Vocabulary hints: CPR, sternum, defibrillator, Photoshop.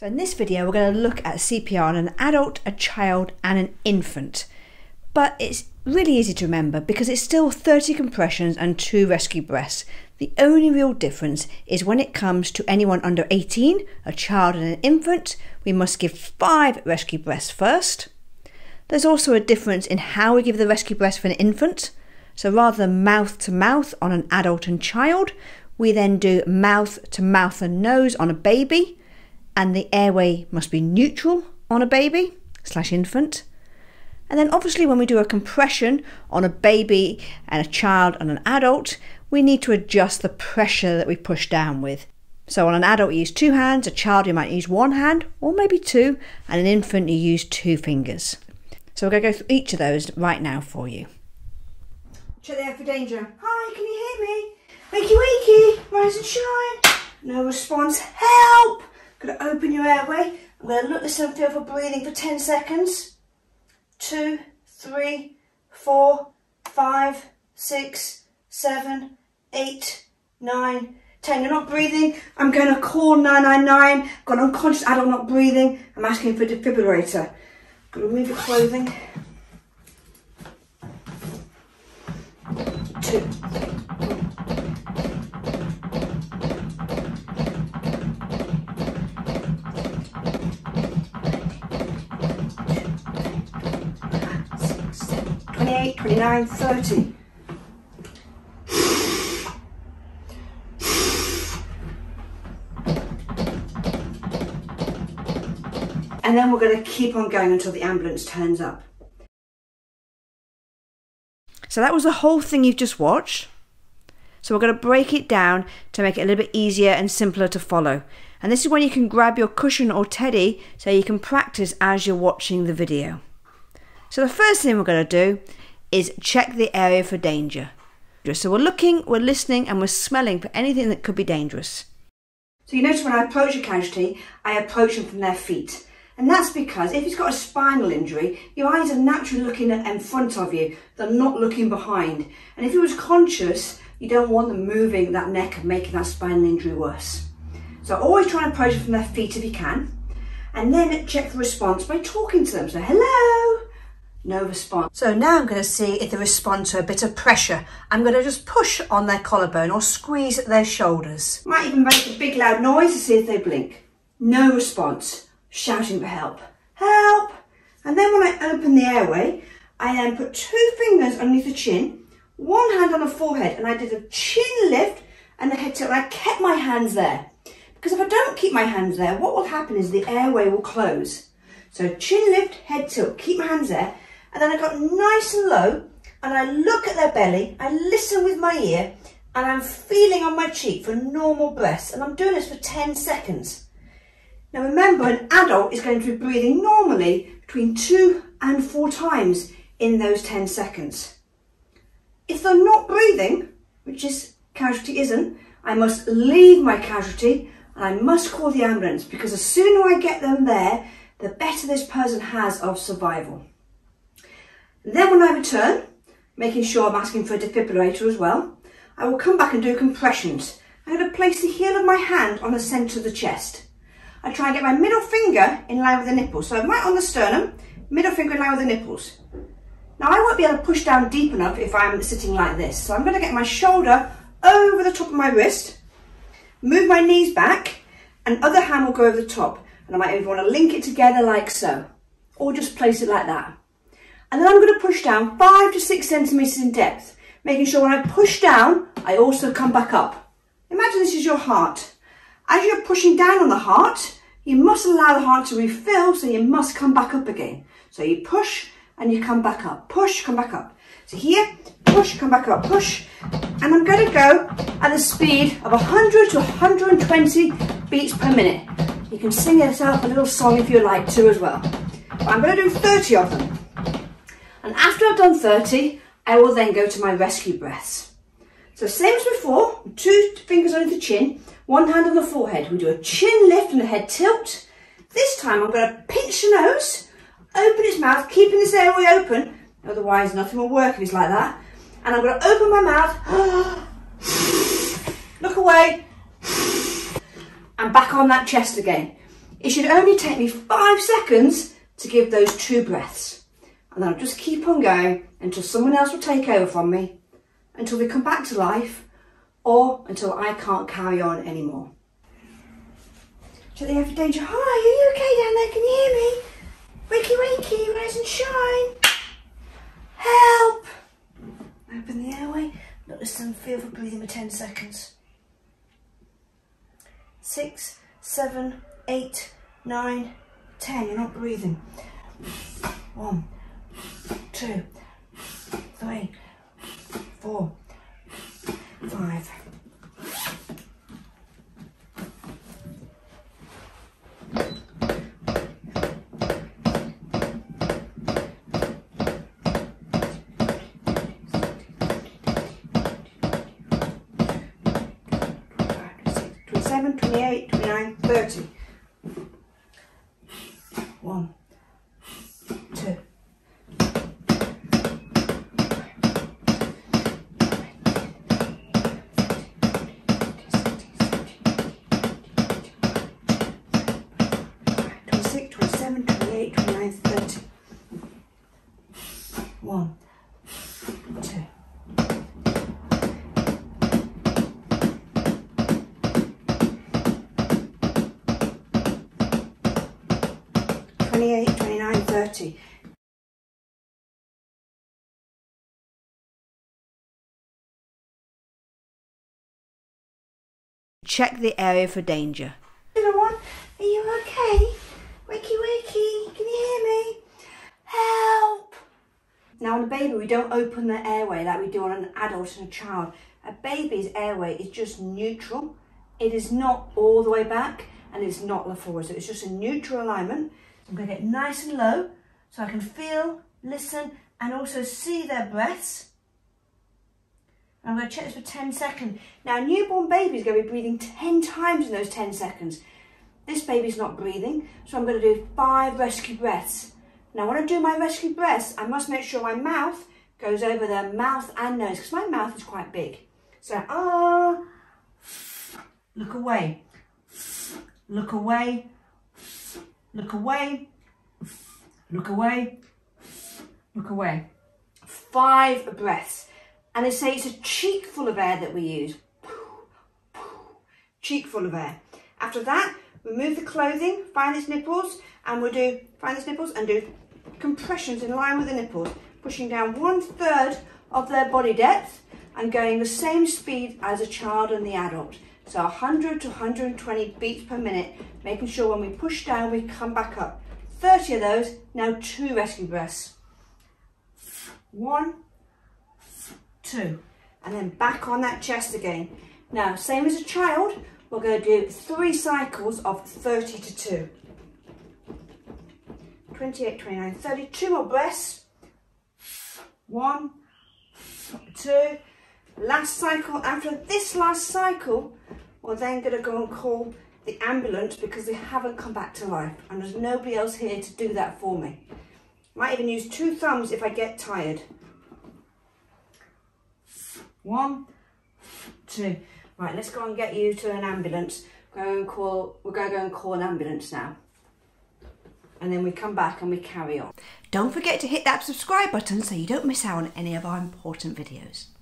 So in this video, we're going to look at CPR on an adult, a child and an infant. But it's really easy to remember because it's still 30 compressions and 2 rescue breaths. The only real difference is when it comes to anyone under 18, a child and an infant, we must give 5 rescue breaths first. There's also a difference in how we give the rescue breaths for an infant. So rather than mouth to mouth on an adult and child, we then do mouth to mouth and nose on a baby, and the airway must be neutral on a baby / infant. And then obviously when we do a compression on a baby and a child and an adult, we need to adjust the pressure that we push down with. So on an adult you use 2 hands, a child you might use 1 hand or maybe 2, and an infant you use 2 fingers. So we're going to go through each of those right now for you. Check the air for danger. Hi, can you hear me? Wakey wakey, rise and shine. No response, help! I'm going to open your airway. I'm going to look this and feel for breathing for 10 seconds. 2, 3, 4, 5, 6, 7, 8, 9, 10. You're not breathing. I'm going to call 999. Got an unconscious adult not breathing. I'm asking for a defibrillator. I'm going to remove your clothing. 2. Nine 30. And then we're going to keep on going until the ambulance turns up. So that was the whole thing you've just watched. So we're going to break it down to make it a little bit easier and simpler to follow. And this is when you can grab your cushion or teddy so you can practice as you're watching the video. So the first thing we're going to do is check the area for danger. So we're looking, we're listening and we're smelling for anything that could be dangerous. So you notice when I approach a casualty, I approach them from their feet. And that's because if he's got a spinal injury, your eyes are naturally looking in front of you, they're not looking behind. And if he was conscious, you don't want them moving that neck and making that spinal injury worse. So always try and approach them from their feet if you can. And then check the response by talking to them. So hello. No response. So now I'm going to see if they respond to a bit of pressure. I'm going to just push on their collarbone or squeeze their shoulders. Might even make a big loud noise to see if they blink. No response. Shouting for help. Help! And then when I open the airway, I then put 2 fingers underneath the chin, 1 hand on the forehead, and I did a chin lift and the head tilt. I kept my hands there. Because if I don't keep my hands there, what will happen is the airway will close. So chin lift, head tilt, keep my hands there. And then I got nice and low and I look at their belly, I listen with my ear and I'm feeling on my cheek for normal breaths, and I'm doing this for 10 seconds. Now remember, an adult is going to be breathing normally between 2 and 4 times in those 10 seconds. If they're not breathing, which this casualty isn't, I must leave my casualty and I must call the ambulance, because the sooner I get them there, the better this person has of survival. And then when I return, making sure I'm asking for a defibrillator as well, I will come back and do compressions. I'm going to place the heel of my hand on the centre of the chest. I try and get my middle finger in line with the nipples. So I'm right on the sternum, middle finger in line with the nipples. Now I won't be able to push down deep enough if I'm sitting like this. So I'm going to get my shoulder over the top of my wrist, move my knees back, and other hand will go over the top. And I might even want to link it together like so, or just place it like that. And then I'm going to push down 5 to 6 centimetres in depth, making sure when I push down, I also come back up. Imagine this is your heart. As you're pushing down on the heart, you must allow the heart to refill, so you must come back up again. So you push and you come back up, push, come back up. So here, push, come back up, push. And I'm going to go at the speed of 100 to 120 beats per minute. You can sing yourself a little song if you like to as well. But I'm going to do 30 of them. And after I've done 30, I will then go to my rescue breaths. So same as before, 2 fingers under the chin, 1 hand on the forehead. We do a chin lift and a head tilt. This time I'm going to pinch the nose, open its mouth, keeping this airway open, otherwise nothing will work if it's like that. And I'm going to open my mouth, look away, and back on that chest again. It should only take me 5 seconds to give those 2 breaths. And then I'll just keep on going until someone else will take over from me, until we come back to life, or until I can't carry on anymore. Check the air for danger. Hi, are you okay down there? Can you hear me? Wakey, wakey, rise and shine. Help. Open the airway. Notice and feel for breathing for 10 seconds. 6, 7, 8, 9, 10. You're not breathing. 1, 2, 3, 4, 5. Check the area for danger. Little one, are you okay? Wakey, wakey, can you hear me? Help! Now on a baby we don't open the airway like we do on an adult and a child. A baby's airway is just neutral. It is not all the way back and it's not the forward, so it's just a neutral alignment. I'm going to get nice and low so I can feel, listen and also see their breaths. I'm going to check this for 10 seconds. Now a newborn baby is going to be breathing 10 times in those 10 seconds. This baby's not breathing, so I'm going to do 5 rescue breaths. Now when I do my rescue breaths, I must make sure my mouth goes over their mouth and nose, because my mouth is quite big. So, look away, look away, look away, look away, look away. 5 breaths. And they say it's a cheek full of air that we use. Cheek full of air. After that, remove the clothing, find its nipples, and we'll do, find its nipples and do compressions in line with the nipples, pushing down 1/3 of their body depth and going the same speed as a child and the adult. So 100 to 120 beats per minute, making sure when we push down, we come back up. 30 of those, now 2 rescue breaths. 1, 2, and then back on that chest again. Now, same as a child, we're going to do 3 cycles of 30 to 2. 28, 29, 30, 2 more breaths. 1, 2. Last cycle. After this last cycle, we're then going to go and call the ambulance because they haven't come back to life and there's nobody else here to do that for me. Might even use 2 thumbs if I get tired. 1, 2. Right, let's go and get you to an ambulance. We're going to go and call an ambulance now. And then we come back and we carry on. Don't forget to hit that subscribe button so you don't miss out on any of our important videos.